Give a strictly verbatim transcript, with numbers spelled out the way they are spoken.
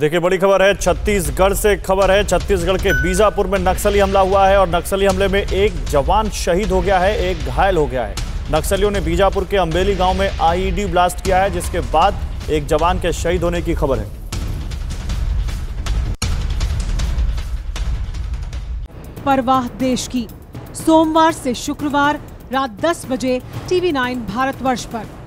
देखिए बड़ी खबर है छत्तीसगढ़ से। खबर है छत्तीसगढ़ के बीजापुर में नक्सली हमला हुआ है और नक्सली हमले में एक जवान शहीद हो गया है, एक घायल हो गया है। नक्सलियों ने बीजापुर के अंबेली गांव में आईईडी ब्लास्ट किया है, जिसके बाद एक जवान के शहीद होने की खबर है। परवाह देश की, सोमवार से शुक्रवार रात दस बजे टीवी नाइन भारत वर्ष पर।